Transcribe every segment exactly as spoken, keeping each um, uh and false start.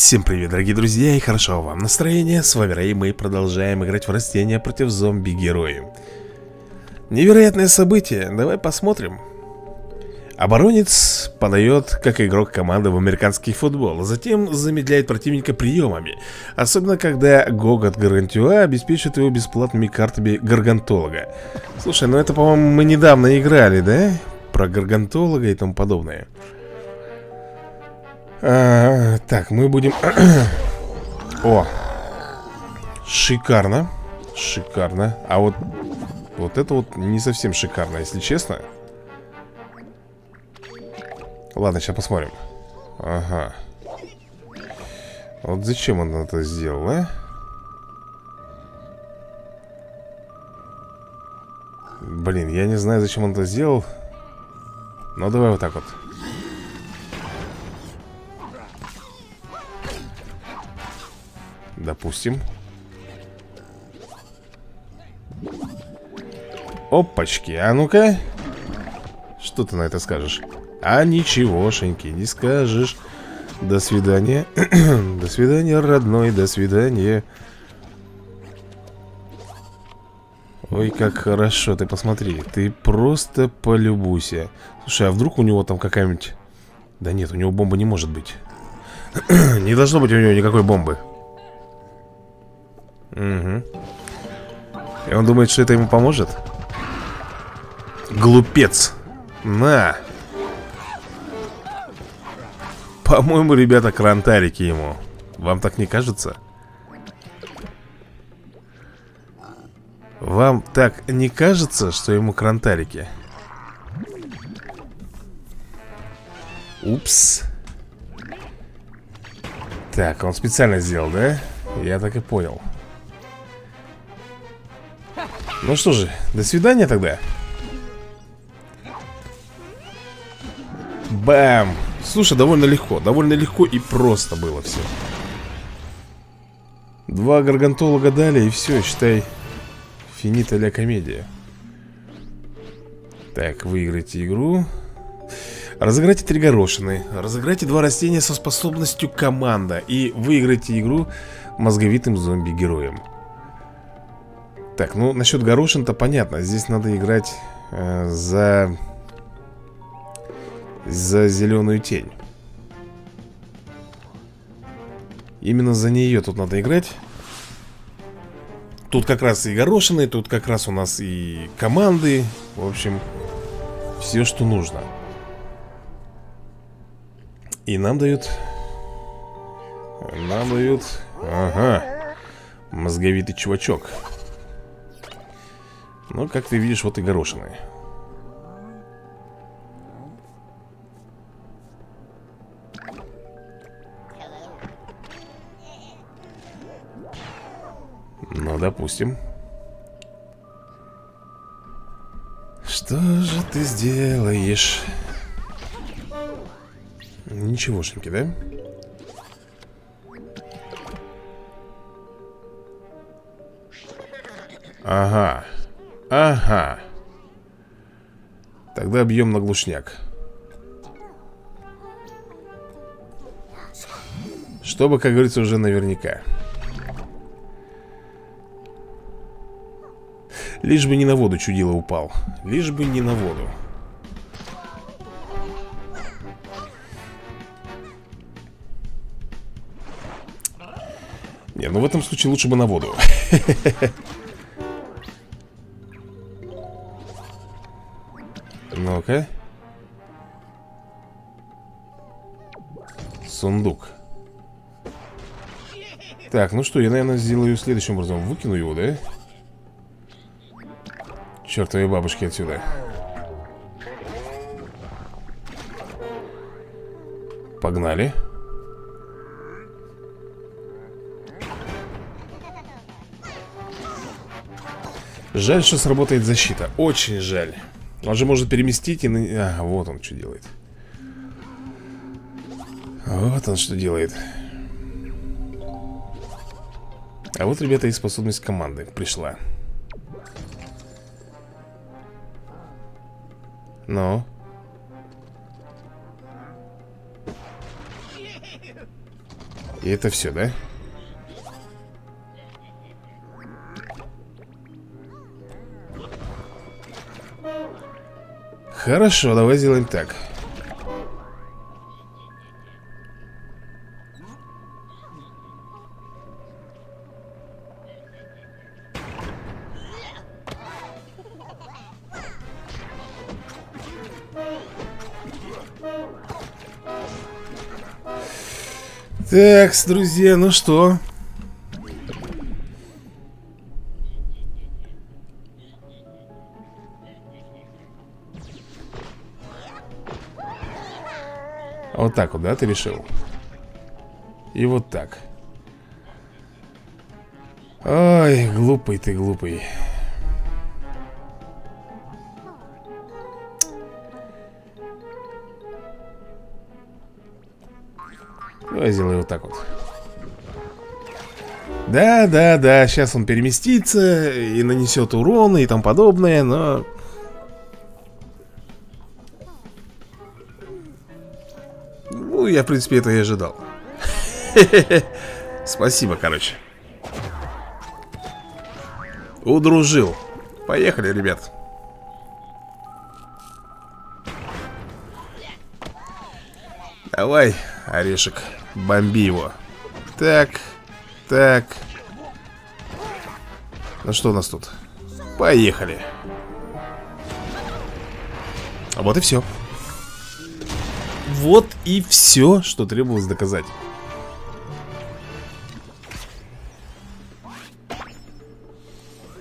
Всем привет, дорогие друзья, и хорошо вам настроения. С вами Рэй, и мы продолжаем играть в растения против зомби-героев. Невероятное событие, давай посмотрим. Оборонец подает как игрок команды в американский футбол, затем замедляет противника приемами, особенно когда гогот Гаргантюа обеспечит его бесплатными картами гаргантолога. Слушай, ну это, по-моему, мы недавно играли, да? Про гаргантолога и тому подобное. а, Так, мы будем... О! Шикарно. Шикарно. А вот... Вот это вот не совсем шикарно, если честно. Ладно, сейчас посмотрим. Ага. Вот зачем он это сделал, а? Блин, я не знаю, зачем он это сделал. Ну, давай вот так вот. Допустим. Опачки, а ну-ка. Что ты на это скажешь? А ничегошеньки, не скажешь. До свидания. До свидания, родной, до свидания. Ой, как хорошо, ты посмотри. Ты просто полюбуйся. Слушай, а вдруг у него там какая-нибудь... Да нет, у него бомбы не может быть. Не должно быть у него никакой бомбы. Угу. И он думает, что это ему поможет? Глупец. На. По-моему, ребята, крантарики ему. Вам так не кажется? Вам так не кажется, что ему крантарики? Упс. Так, он специально сделал, да? Я так и понял. Ну что же, до свидания тогда. Бам! Слушай, довольно легко, довольно легко и просто было все. Два гаргантолога дали, и все, считай, финита ля комедия. Так, выиграйте игру. Разыграйте три горошины. Разыграйте два растения со способностью команда. И выиграйте игру мозговитым зомби-героем. Так, ну насчет горошин-то понятно. Здесь надо играть э, за... За зеленую тень. Именно за нее тут надо играть. Тут как раз и горошины, тут как раз у нас и команды. В общем, все, что нужно. И нам дают... Нам дают... Ага. Мозговитый чувачок. Ну, как ты видишь, вот и горошины. Ну, допустим. Что же ты сделаешь? Ничегошеньки, да? Ага. Ага. Тогда бьем на глушняк. Чтобы, как говорится, уже наверняка. Лишь бы не на воду чудило упал. Лишь бы не на воду. Не, ну в этом случае лучше бы на воду. Ну-ка. Сундук. Так, ну что, я, наверное, сделаю следующим образом. Выкину его, да? Чертовы бабушки отсюда. Погнали. Жаль, что сработает защита. Очень жаль. Он же может переместить и... А, вот он что делает. Вот он что делает. А вот, ребята, и способность команды пришла. Ну. И это все, да? Хорошо, давай сделаем так. Так, друзья, ну что? Вот так вот, да, ты решил? И вот так. Ой, глупый ты, глупый. Я сделаю вот так вот. Да, да, да, сейчас он переместится и нанесет урон и тому подобное, но... Ну, я, в принципе, это и ожидал. Спасибо, короче. Удружил. Поехали, ребят. Давай, орешек. Бомби его. Так, так. Ну что у нас тут? Поехали. А вот и все. Вот и все, что требовалось доказать.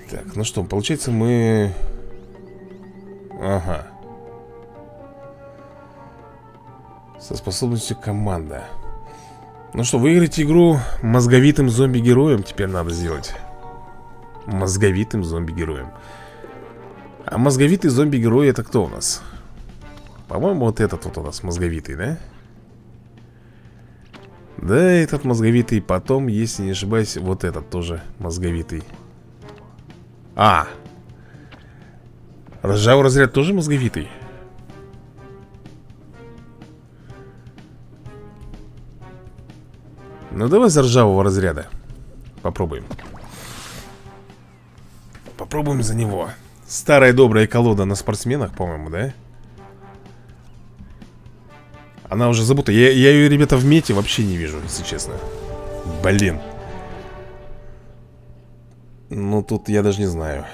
Так, ну что, получается мы... Ага. Со способностью команда. Ну что, выиграть игру мозговитым зомби-героем теперь надо сделать. Мозговитым зомби-героем. А мозговитый зомби-герой это кто у нас? По-моему, вот этот вот у нас мозговитый, да? Да, этот мозговитый. Потом, если не ошибаюсь, вот этот тоже мозговитый. А! Ржавый разряд тоже мозговитый? Ну давай за ржавого разряда. Попробуем. Попробуем за него. Старая добрая колода на спортсменах, по-моему, да? Она уже забыта. Я, я ее, ребята, в мете вообще не вижу, если честно. Блин. Ну тут я даже не знаю.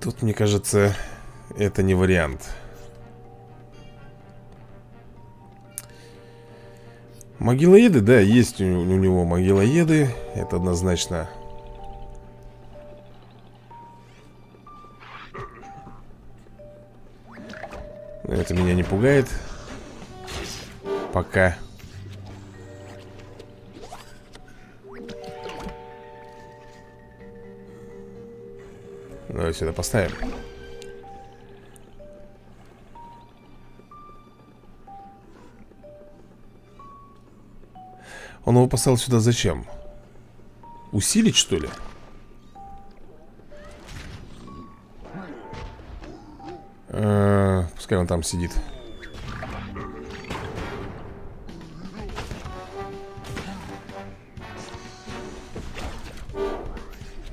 Тут, мне кажется, это не вариант. Могилоеды, да, есть у, у него могилоеды. Это однозначно. Но это меня не пугает. Пока. Давай сюда поставим. Он его поставил сюда зачем? Усилить, что ли? Э-э, пускай он там сидит.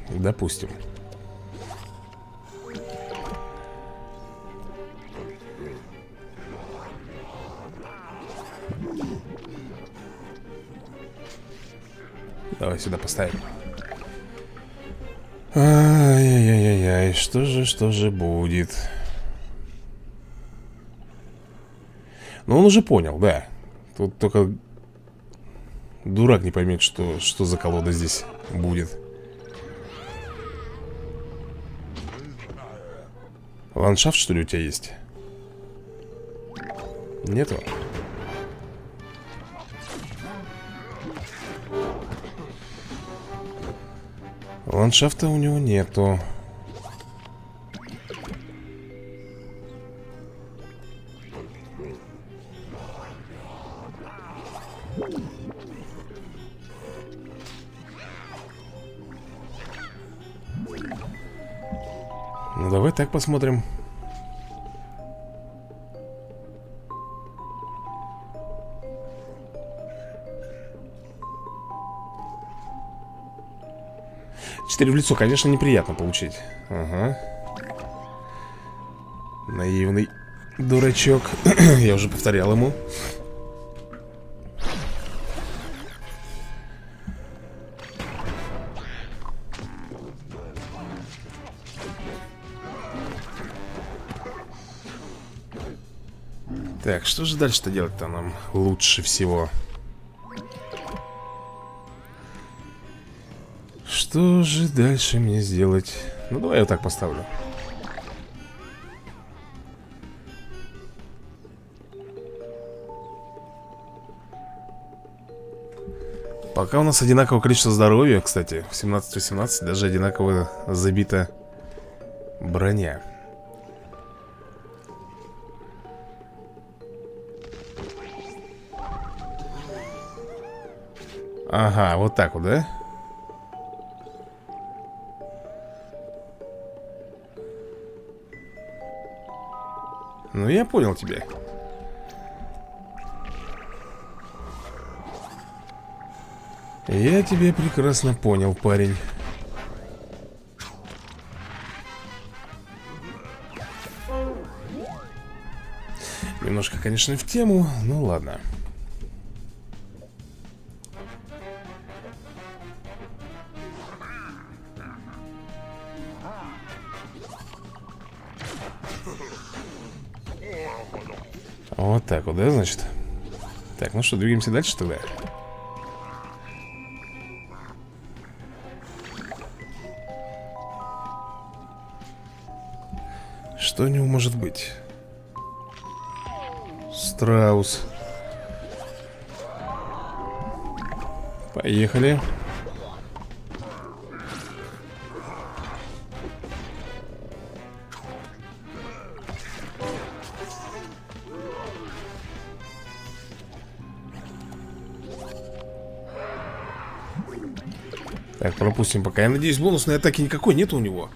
Допустим. Давай сюда поставим. Ай-яй-яй-яй, что же, что же будет? Ну он уже понял, да. Тут только дурак не поймет, что, что за колода здесь будет. Ландшафт, что ли, у тебя есть? Нету? Ландшафта у него нету. Ну давай так посмотрим. четыре в лицо, конечно, неприятно получить. Ага. Наивный дурачок. Я уже повторял ему. Так, что же дальше-то делать-то нам лучше всего? Что же дальше мне сделать? Ну, давай я вот так поставлю. Пока у нас одинаковое количество здоровья, кстати. семнадцать восемнадцать, даже одинаково забита броня. Ага, вот так вот, да? Ну, я понял тебя. Я тебя прекрасно понял, парень. Немножко, конечно, в тему, но ладно. Вот так вот, да, значит? Так, ну что, двигаемся дальше тогда? Что у него может быть? Страус. Поехали. Так, пропустим пока. Я надеюсь, бонусной атаки никакой нет у него.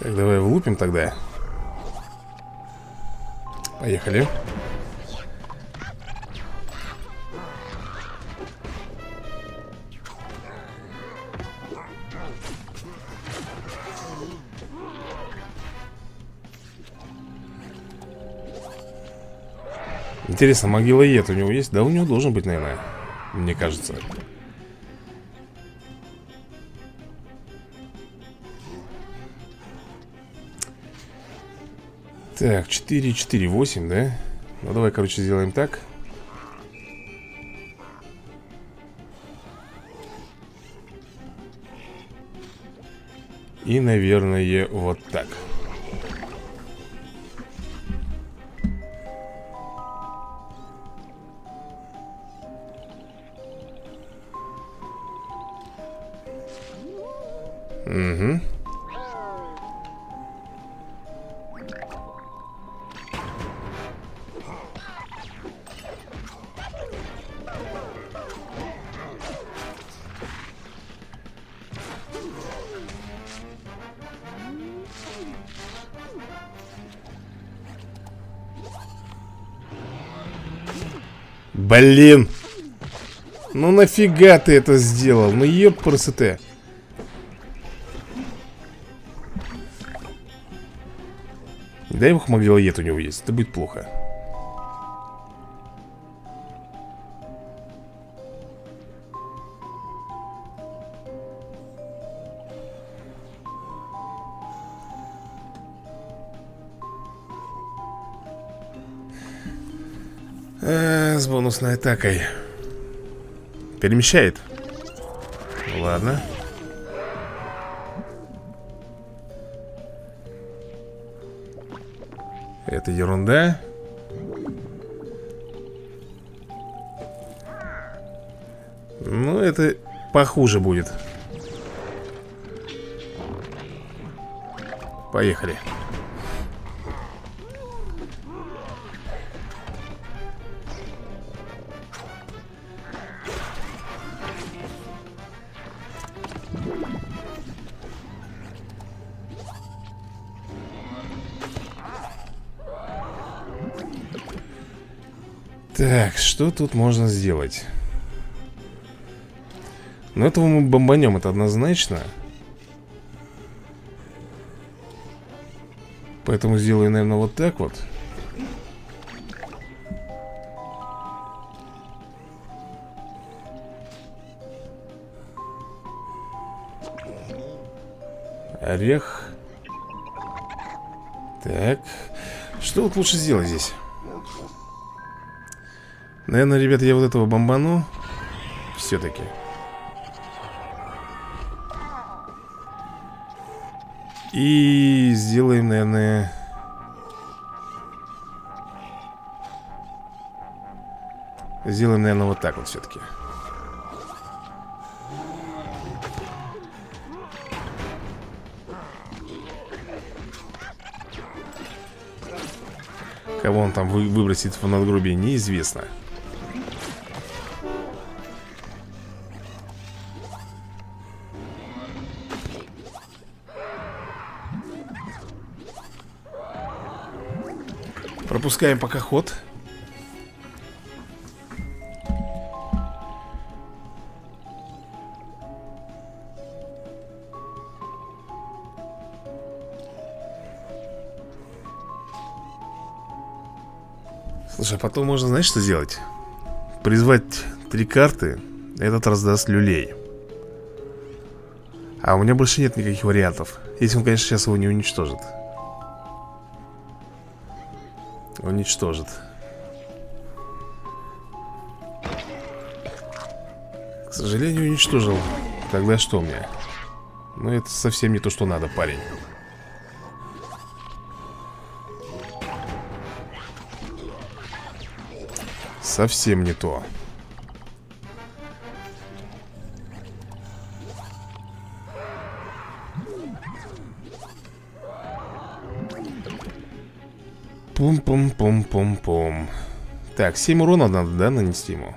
Так, давай влупим тогда. Поехали. Интересно, могилоед у него есть? Да, у него должен быть, наверное, мне кажется. Так, четыре, четыре, восемь, да? Ну, давай, короче, сделаем так. И, наверное, вот так. Угу. Блин. Ну нафига ты это сделал? Ну епрст. Да, его мухомогилоед у него есть, это будет плохо. А, с бонусной атакой. Перемещает. Ладно. Это ерунда. Ну, это похуже будет. Поехали. Так, что тут можно сделать? Ну, этого мы бомбанем, это однозначно. Поэтому сделаю, наверное, вот так вот. Орех. Так. Что вот лучше сделать здесь? Наверное, ребята, я вот этого бомбану. Все-таки. И сделаем, наверное... Сделаем, наверное, вот так вот все-таки. Кого он там выбросит в надгробие, неизвестно. Пропускаем пока ход. Слушай, а потом можно, знаешь, что сделать? Призвать три карты. Этот раздаст люлей. А у меня больше нет никаких вариантов. Если он, конечно, сейчас его не уничтожит. Уничтожит. К сожалению, уничтожил. Тогда что мне? Ну, это совсем не то, что надо, парень. Совсем не то. Пум-пум-пум-пум-пум. Так, семь урона надо, да, нанести ему?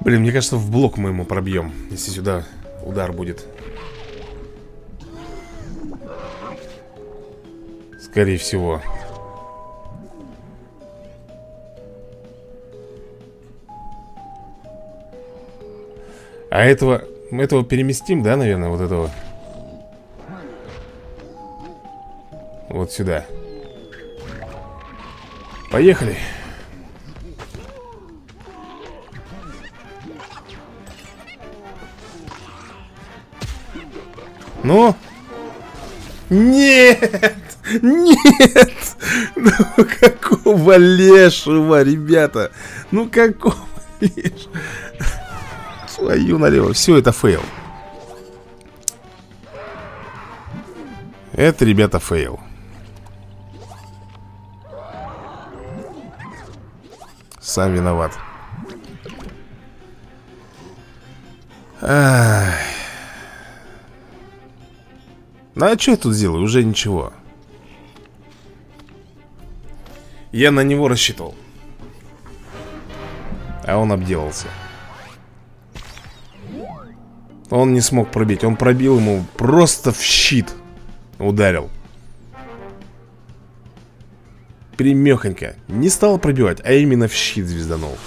Блин, мне кажется, в блок мы ему пробьем, если сюда удар будет. Скорее всего. А этого... Мы этого переместим, да, наверное, вот этого? Вот сюда. Поехали. Ну? Нет! Нет! Ну какого лешего, ребята? Ну какого лешего? Твою налево. Все, это фейл. Это, ребята, фейл. Сам виноват. Ах. Ну а что я тут сделаю? Уже ничего. Я на него рассчитывал. А он обделался. Он не смог пробить. Он пробил ему просто в щит. Ударил. Примехонько. Не стал пробивать, а именно в щит звезданул.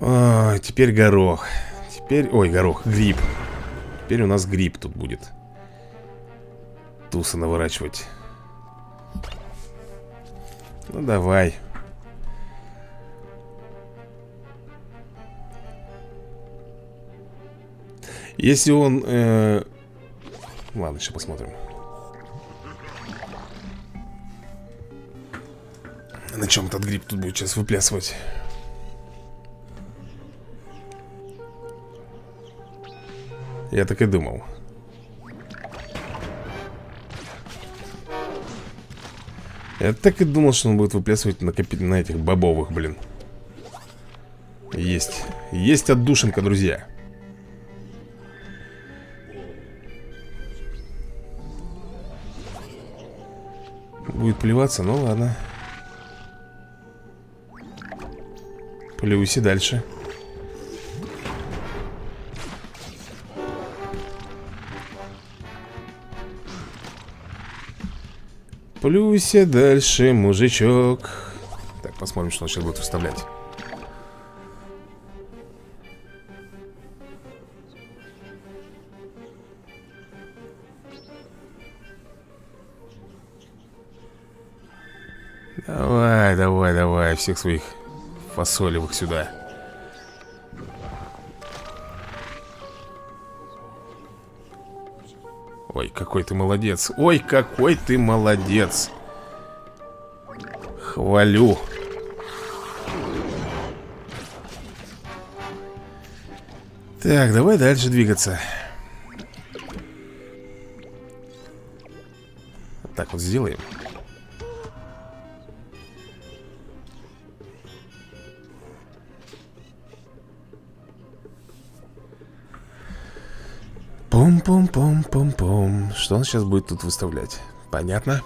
О, теперь горох. Теперь, ой, горох, гриб. Теперь у нас гриб тут будет. Туса наворачивать. Ну давай. Если он... Э... Ладно, сейчас посмотрим. На чем этот гриб тут будет сейчас выплясывать? Я так и думал. Я так и думал, что он будет выплясывать на, капи... на этих бобовых, блин. Есть. Есть отдушинка, друзья. Будет плеваться, ну ладно. Плюйся дальше. Плюйся дальше, мужичок. Так, посмотрим, что он сейчас будет выставлять. Давай, давай, давай, всех своих фасолевых сюда. Ой, какой ты молодец. Ой, какой ты молодец. Хвалю. Так, давай дальше двигаться. Вот так вот сделаем. Пум-пум-пум-пум-пум. Что он сейчас будет тут выставлять? Понятно?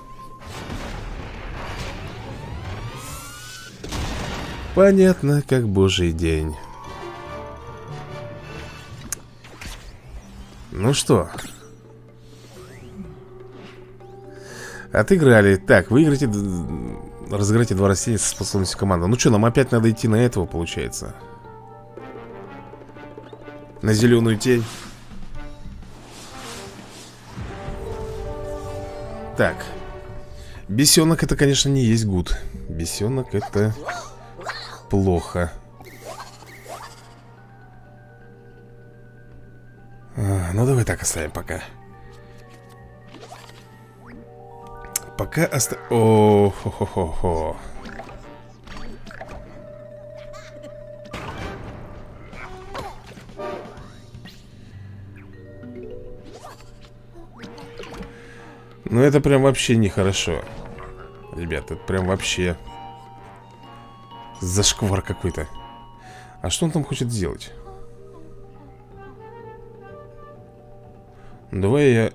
Понятно, как божий день. Ну что? Отыграли. Так, выиграйте... Разыграйте два растения со способностью команды. Ну что, нам опять надо идти на этого, получается? На зеленую тень. Так, бесенок это, конечно, не есть гуд. Бесенок это плохо. А, ну давай так оставим пока. Пока оставим. О, хо, хо, хо, хо. Ну это прям вообще нехорошо. Ребята, это прям вообще зашквар какой-то. А что он там хочет сделать? Давай я...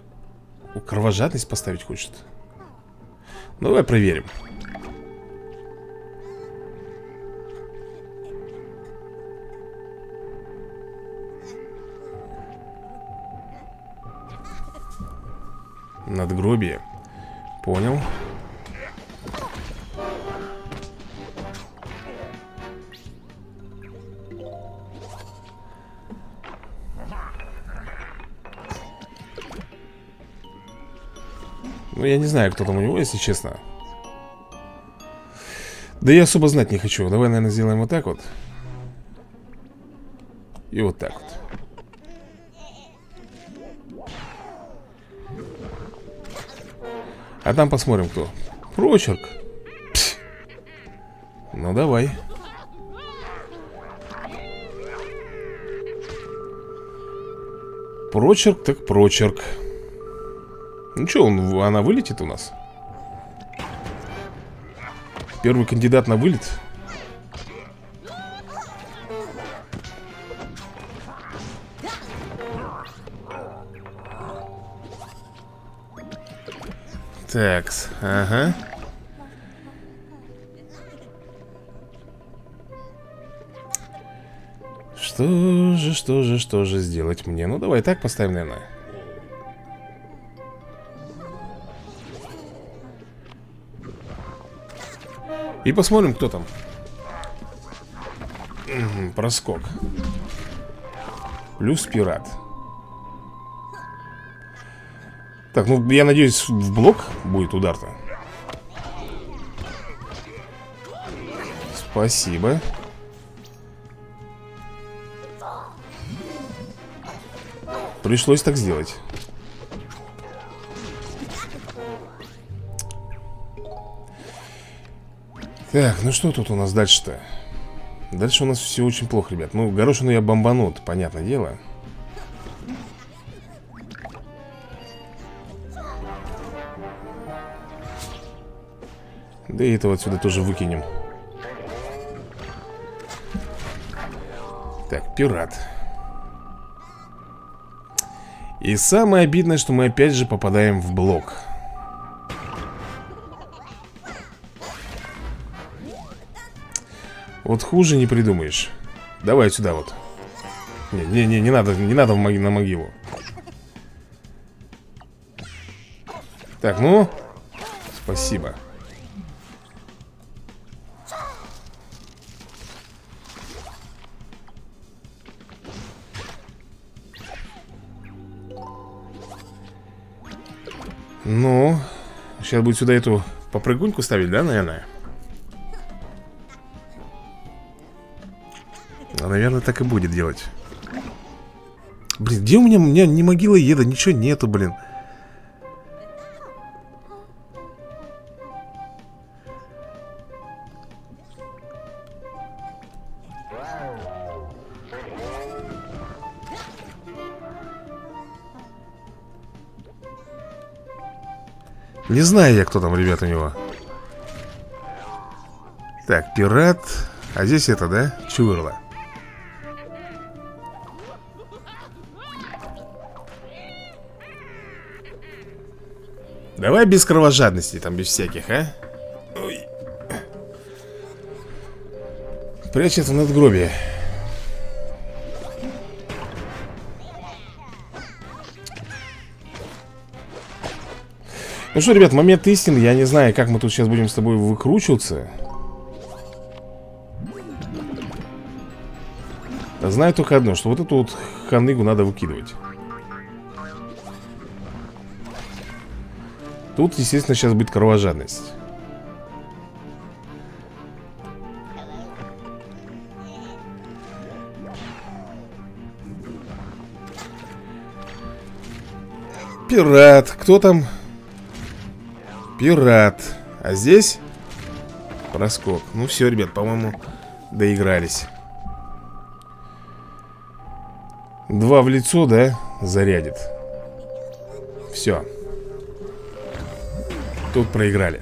Кровожадность поставить хочет. Давай проверим. Надгробие. Понял. Ну, я не знаю, кто там у него, если честно. Да я особо знать не хочу. Давай, наверное, сделаем вот так вот. И вот так вот. А там посмотрим, кто. Прочерк. Пс. Ну, давай. Прочерк, так прочерк. Ну, что, он, она вылетит у нас? Первый кандидат на вылет. Так, ага. Что же, что же, что же сделать мне? Ну, давай так поставим, наверное. И посмотрим, кто там. Угу, проскок. Плюс пират. Так, ну, я надеюсь, в блок будет удар-то. Спасибо. Пришлось так сделать. Так, ну что тут у нас дальше-то? Дальше у нас все очень плохо, ребят. Ну, горошину я бомбанут, понятное дело. Да и этого отсюда тоже выкинем. Так, пират. И самое обидное, что мы опять же попадаем в блок. Вот хуже не придумаешь. Давай сюда вот. Не-не-не, не надо, не надо в моги- на могилу. Так, ну. Спасибо. Ну, сейчас будет сюда эту попрыгуньку ставить, да, наверное? А, наверное, так и будет делать. Блин, где у меня, у меня не могилоеда, ничего нету, блин. Не знаю я, кто там, ребят, у него. Так, пират. А здесь это, да? Чувырла. Давай без кровожадности, там без всяких, а? Ой. Прячется в надгробие. Ну что, ребят, момент истины. Я не знаю, как мы тут сейчас будем с тобой выкручиваться. Знаю только одно, что вот эту вот ханыгу надо выкидывать. Тут, естественно, сейчас будет кровожадность. Пират. Кто там? Пират. А здесь проскок. Ну все, ребят, по-моему, доигрались. Два в лицо, да? Зарядит. Все. Тут проиграли.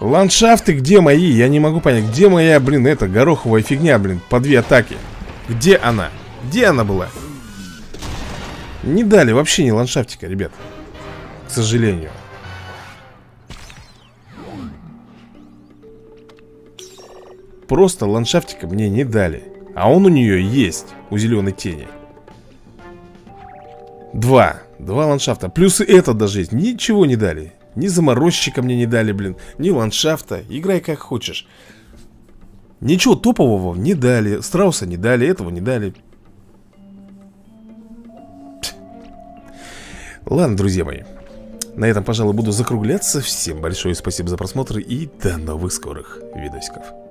Ландшафты где мои? Я не могу понять. Где моя, блин, эта гороховая фигня, блин? По две атаки. Где она? Где она была? Не дали вообще ни ландшафтика, ребят. К сожалению. Просто ландшафтика мне не дали. А он у нее есть, у зеленой тени. Два. Два ландшафта. Плюс и этот даже есть. Ничего не дали. Ни заморозчика мне не дали, блин. Ни ландшафта. Играй как хочешь. Ничего топового не дали. Страуса не дали, этого не дали. Пс. Ладно, друзья мои. На этом, пожалуй, буду закругляться. Всем большое спасибо за просмотр и до новых скорых видосиков.